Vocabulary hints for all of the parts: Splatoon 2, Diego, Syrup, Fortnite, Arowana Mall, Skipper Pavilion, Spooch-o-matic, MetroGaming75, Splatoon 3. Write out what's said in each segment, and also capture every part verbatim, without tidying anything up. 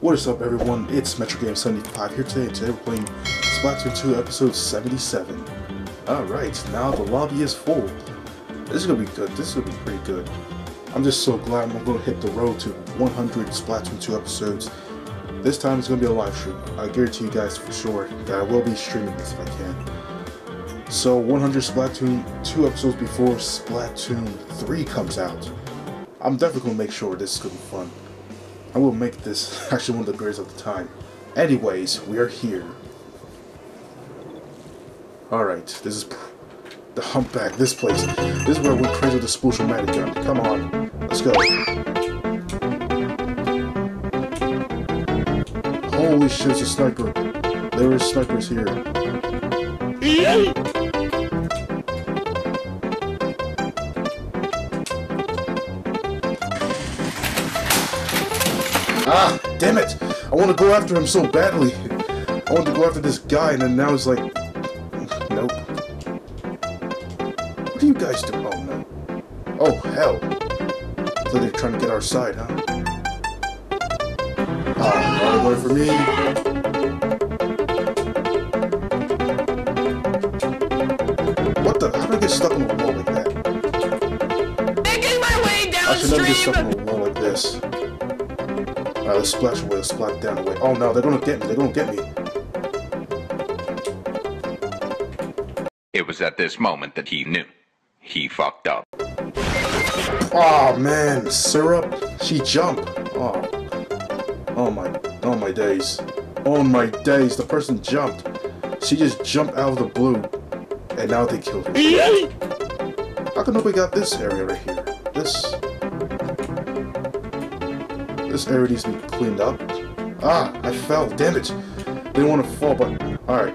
What is up, everyone? It's Metro Game seventy-five here today, and today we're playing Splatoon two episode seventy-seven. Alright, now the lobby is full. This is gonna be good. This is gonna be pretty good. I'm just so glad I'm gonna hit the road to one hundred Splatoon two episodes. This time it's gonna be a live stream. I guarantee you guys for sure that I will be streaming this if I can. So one hundred Splatoon two episodes before Splatoon three comes out. I'm definitely gonna make sure this is gonna be fun. I will make this actually one of the greatest of the time. Anyways, we are here. Alright, this is the humpback, this place. This is where we're crazy with the Spooch-o-matic gun. Come on, let's go. Holy shit, it's a sniper. There are snipers here. Ah, damn it! I want to go after him so badly. I want to go after this guy, and then now it's like, nope. What do you guys do? Oh no! Oh hell! So they're trying to get our side, huh? Ah, one for me. What the? How do I get stuck on a wall like that? Making my way downstream. I should never get stuck on a wall like this. Alright, let's splash away, let's splash down away. Oh no, they're gonna get me, they're gonna get me. It was at this moment that he knew. He fucked up. Oh man, Syrup, she jumped. Oh. Oh my, oh my days. Oh my days, the person jumped. She just jumped out of the blue. And now they killed her. How come nobody got this area right here? This... This area needs to be cleaned up. Ah, I fell. Damn it. Didn't want to fall, but alright.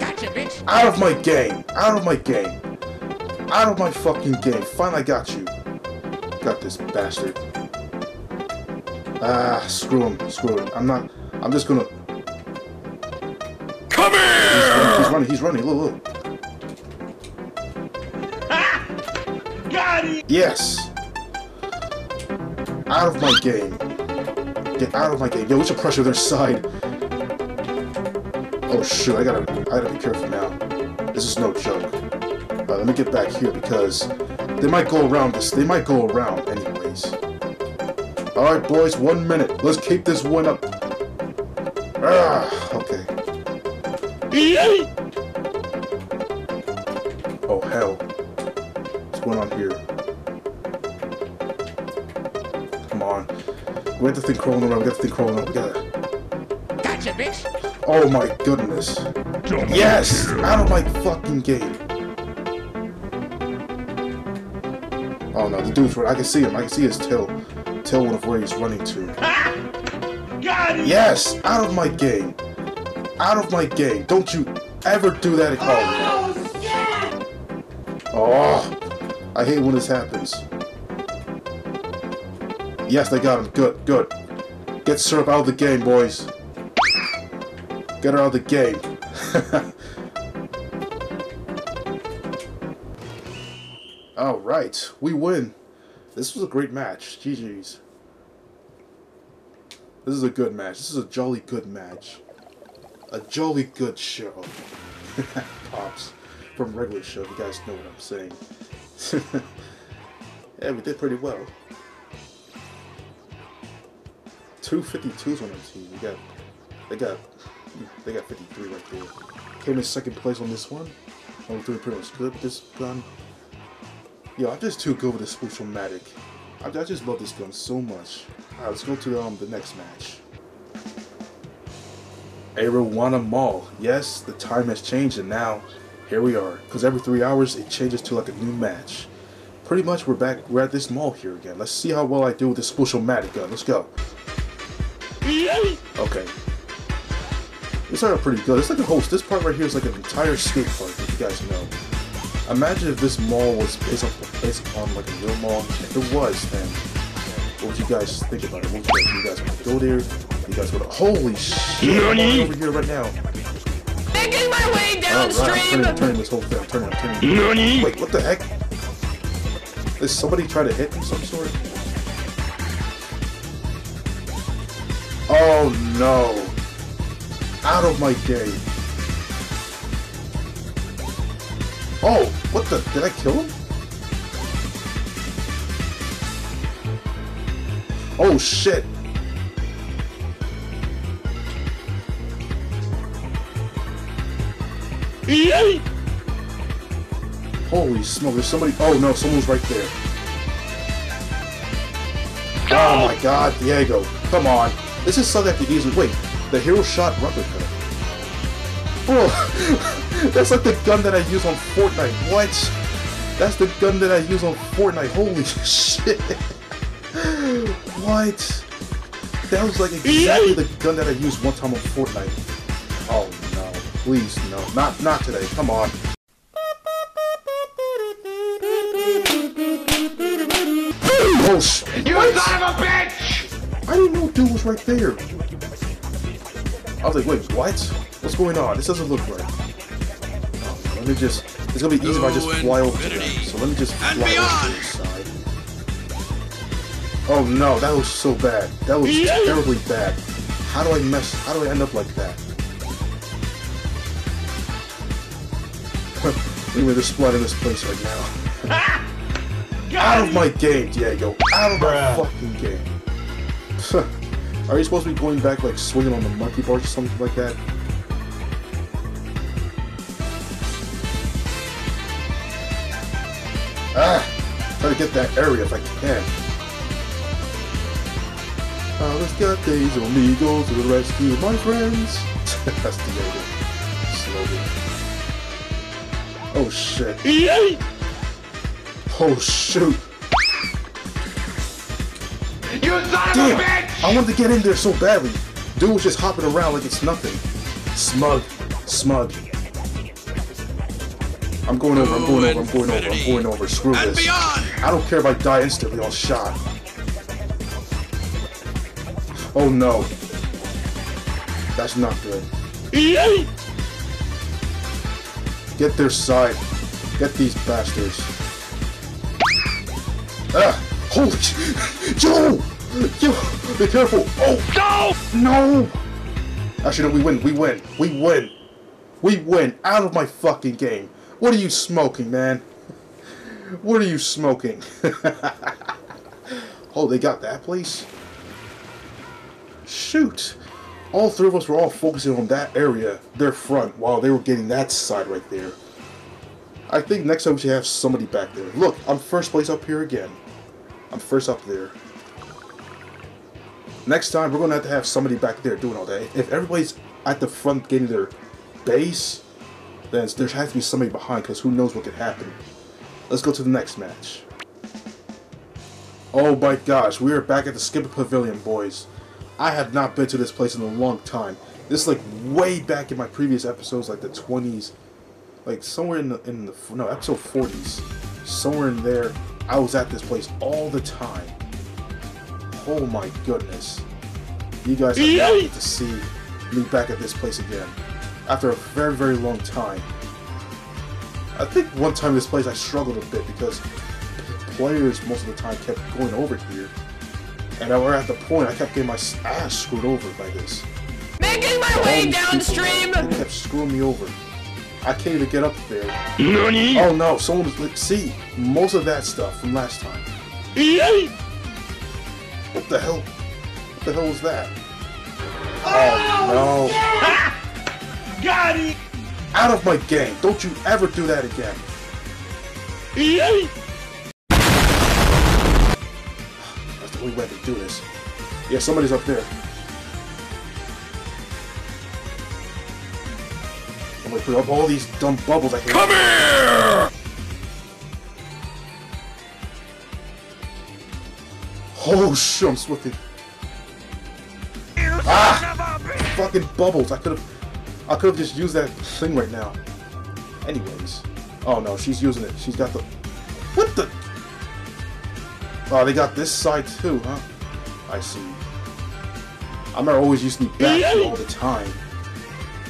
Gotcha, bitch. Out of my game. Out of my game. Out of my fucking game. Fine, I got you. Got this bastard. Ah, screw him. Screw him. I'm not. I'm just gonna. Come here! He's running. He's running. He's running. Look, look. Yes! Out of my game. Get out of my game. Yo, we should pressure their side. Oh shoot, I gotta I gotta be careful now. This is no joke. Alright, let me get back here because they might go around this. They might go around anyways. Alright boys, one minute. Let's keep this one up. Ah, okay. Oh hell. What's going on here? We have to think crawling around, we have to think crawling around, we gotta... Gotcha, bitch! Oh my goodness. Don't yes! Out of my fucking game. Oh no, the dude's right, I can see him, I can see his tail. Tail of where he's running to. Ah! Got it! Yes! Out of my game. Out of my game. Don't you ever do that at all. Oh, shit! Oh, I hate when this happens. Yes, they got him. Good, good. Get Syrup out of the game, boys. Get her out of the game. Alright, we win. This was a great match. G G's. This is a good match. This is a jolly good match. A jolly good show. Pops. From regular show, if you guys know what I'm saying. Yeah, we did pretty well. two fifty-twos on our team. We got, they got, they got fifty-three right there. Came in second place on this one. Only three pretty much good with this gun. Yo, I'm just too good with this Spooch-o-matic. I, I just love this gun so much. Alright, let's go to um the next match. Arowana Mall. Yes, the time has changed, and now here we are. Because every three hours it changes to like a new match. Pretty much we're back. We're at this mall here again. Let's see how well I do with this Spooch-o-matic gun. Let's go. Okay. This started pretty good. It's like a host. This part right here is like an entire skate park, if you guys know. Imagine if this mall was based on, based on like a real mall. If it was, then what would you guys think about it? What would you guys want to go there? You guys want to... Holy shit! I'm over here right now. Making my way downstream! Alright, I'm turning, turning this whole thing. I'm turning, I'm turning. Wait, what the heck? Did somebody try to hit him some sort? Oh no! Out of my day! Oh! What the? Did I kill him? Oh shit! Yay! Holy smoke, there's somebody. Oh no, someone's right there. Oh my god, Diego. Come on. This is something I could easily. Wait, the hero shot rubber cutter. Oh, that's like the gun that I use on Fortnite. What? That's the gun that I use on Fortnite. Holy shit. What? That was like exactly the gun that I used one time on Fortnite. Oh no. Please, no. Not, not today. Come on. You son of a bitch! I didn't know dude was right there. I was like, wait, what? What's going on? This doesn't look right. Oh, let me just. It's gonna be easy if I just fly over to them. So let me just fly over to the side. Oh no, that was so bad. That was terribly bad. How do I mess? How do I end up like that? Anyway, there's blood in this place right now. Out of my game, Diego. Out of my fucking game. Are you supposed to be going back, like, swinging on the monkey bars or something like that? Ah! Try to get that area if I can. I was got days on me, go to the rescue, my friends. That's Diego. Slowly. Oh, shit. Yay! Oh shoot! You son Damn. Of a bitch! I wanted to get in there so badly. Dude was just hopping around like it's nothing. Smug, smug. I'm going over. I'm going over. I'm going over. I'm going over. Screw this. I don't care if I die instantly on shot. Oh no. That's not good. Get their side. Get these bastards. Ah! Holy shit! Yo! Yo! Be careful! Oh! No! No! Actually, no, we win. We win. We win. We win. Out of my fucking game. What are you smoking, man? What are you smoking? Oh, they got that place? Shoot! All three of us were all focusing on that area, their front, while they were getting that side right there. I think next time we should have somebody back there. Look, I'm first place up here again. I'm first up there. Next time, we're going to have to have somebody back there doing all that. If everybody's at the front getting their base, then there has to be somebody behind, because who knows what could happen. Let's go to the next match. Oh my gosh, we are back at the Skipper Pavilion, boys. I have not been to this place in a long time. This is like way back in my previous episodes, like the twenties. Like somewhere in the in the no episode forties, somewhere in there, I was at this place all the time. Oh my goodness, you guys have not get to see me back at this place again after a very very long time. I think one time this place I struggled a bit because players most of the time kept going over here, and I were at the point I kept getting my ass screwed over by this. Making my way downstream. They kept screwing me over. I can't even get up there. Nani? Oh no, someone was, see, most of that stuff from last time. Yay! What the hell? What the hell was that? Oh, oh no. Yeah. Got it! Out of my game. Don't you ever do that again. Yay! That's the only way to do this. Yeah, somebody's up there. I'm gonna put up all these dumb bubbles I can. Come here! Oh shit, I'm swifted. Ah! Fucking bubbles! I could've... I could've just used that thing right now. Anyways. Oh no, she's using it. She's got the... What the... Oh, they got this side too, huh? I see. I'm not always used to be back here all the time.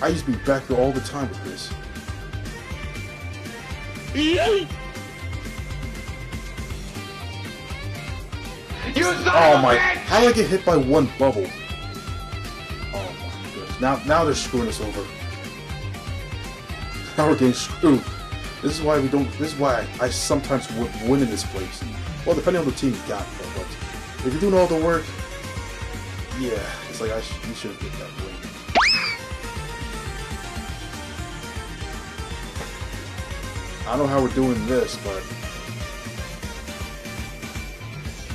I used to be back there all the time with this. You son of a bitch! How did I get hit by one bubble? Oh my goodness. Now, now they're screwing us over. Now we're getting screwed. This is why we don't. This is why I, I sometimes would win in this place. Well, depending on the team you got, but if you're doing all the work, yeah, it's like I sh you should get that win. I don't know how we're doing this, but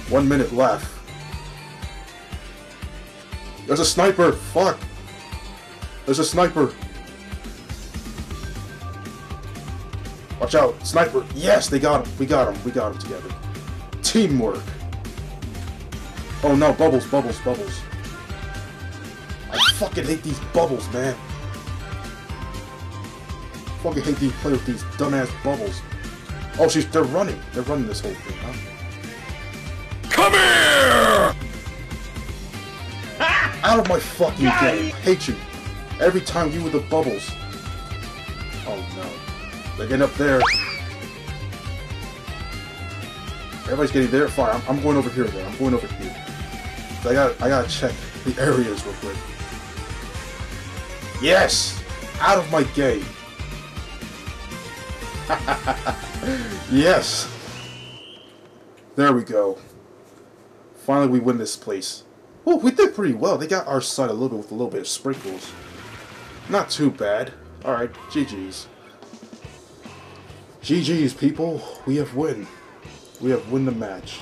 one minute left. There's a sniper. Fuck. There's a sniper. Watch out, sniper. Yes, they got him. We got him. We got him together. Teamwork. Oh no, bubbles, bubbles, bubbles. I fucking hate these bubbles, man. I fucking hate these players with these dumbass bubbles. Oh, she's they're running. They're running this whole thing, huh? Come here! Out of my fucking game. I hate you. Every time you with the bubbles. Oh no. They're getting up there. Everybody's getting there. Fine, I'm, I'm going over here though. I'm going over here. So I got I gotta check the areas real quick. Yes! Out of my game. Yes. There we go. Finally we win this place. Well, we did pretty well. They got our side a little with a little bit of sprinkles. Not too bad. Alright, G G's. G G's, people. We have win. We have win the match.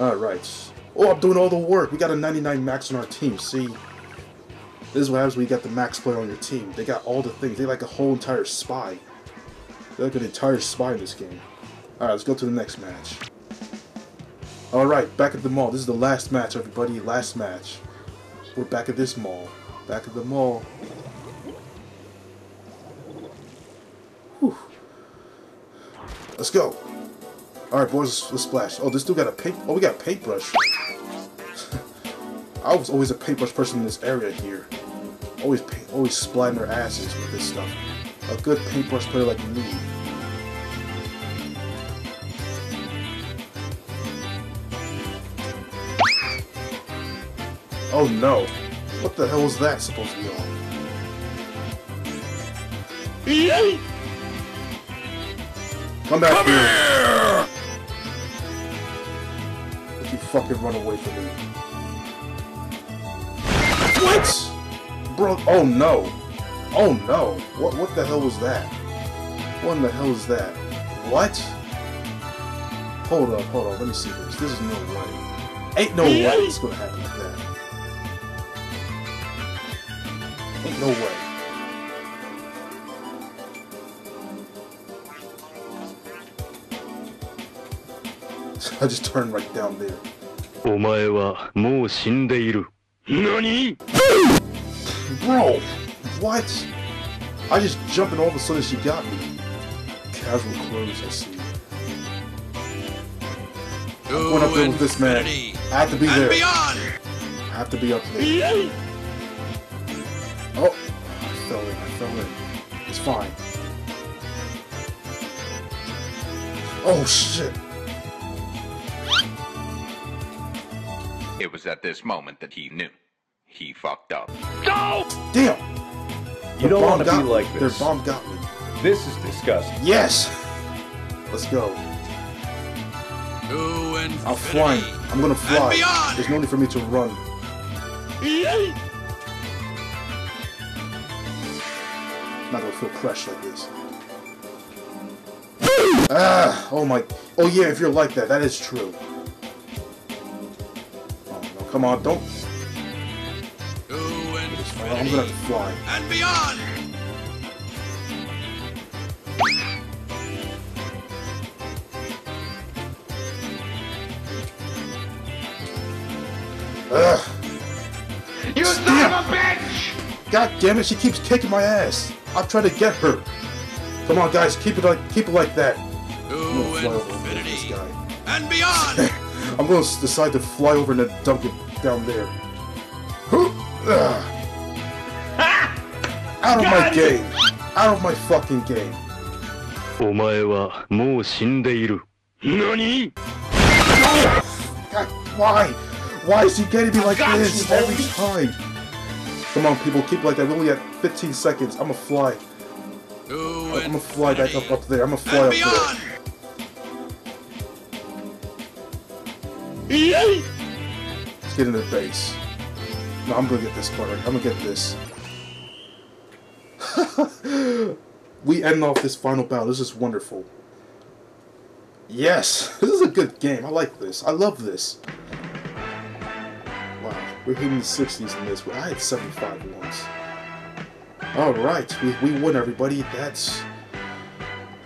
Alright. Oh, I'm doing all the work. We got a ninety-nine max on our team. See? This is what happens when you got the max player on your team. They got all the things. They like a whole entire spy. They're like an entire spy in this game. Alright, let's go to the next match. Alright, back at the mall. This is the last match, everybody. Last match. We're back at this mall. Back at the mall. Whew. Let's go. Alright, boys, let's splash. Oh, this dude got a paint. Oh, we got a paintbrush. I was always a paintbrush person in this area here. Always paint, always splatting their asses with this stuff. A good paintbrush player like me. Oh no. What the hell was that supposed to be on? Yay! Come back Come here. here! Don't you fucking run away from me. What? Bro, oh no. Oh no. What What the hell was that? What in the hell is that? What? Hold up, hold up. Let me see this. This is no way. Ain't no way it's gonna happen like that. Ain't no way. I just turned right down there. Nani? Bro, what? I just jumped and all of a sudden she got me. Casual clothes, I see. I'm going up there with this man. I have to be there. Beyond. I have to be up there. Oh, I fell in, I fell in. It's fine. Oh shit. It was at this moment that he knew. He fucked up. Go! Damn! You don't want to be like this. Their bomb got me. This is disgusting. Yes! Let's go. I'm flying. I'm gonna fly. There's no need for me to run. I'm not gonna feel crushed like this. Ah! Oh my. Oh yeah, if you're like that, that is true. Come on, don't. Oh, I'm gonna have to fly. And beyond. Ugh. You son of a bitch! God damn it, she keeps kicking my ass. I'm trying to get her. Come on, guys, keep it like keep it like that. Oh, I'm gonna fly over this guy. And beyond. I'm going to decide to fly over and then dump it down there. Out of my game. Out of my fucking game. Nani? No! God, why? Why is he getting me like this you, every time? Come on, people, keep like that. We only have fifteen seconds. I'm gonna fly. Ooh, I'm gonna fly back up up there. I'm gonna fly up beyond. there. Let's get in their face. No, I'm gonna get this part right. I'm gonna get this. We end off this final battle. This is wonderful. Yes, this is a good game. I like this. I love this. Wow, we're hitting the sixties in this. I had seventy-five once. All right, we we win, everybody. That's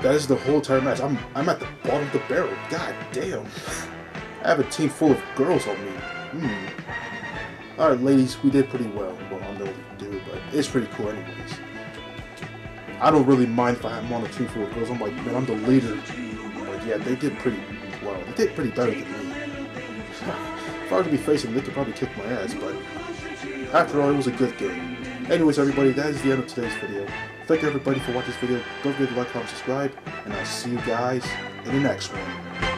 that is the whole entire match. I'm I'm at the bottom of the barrel. God damn. I have a team full of girls on me. Hmm. All right, ladies, we did pretty well. Well, I don't know what we do, but it's pretty cool, anyways. I don't really mind if I'm on a team full of girls. I'm like, man, I'm the leader. But yeah, they did pretty well. They did pretty better than me. If I were to be facing, they could probably kick my ass, but after all, it was a good game. Anyways, everybody, that is the end of today's video. Thank you, everybody, for watching this video. Don't forget to like, comment, subscribe, and I'll see you guys in the next one.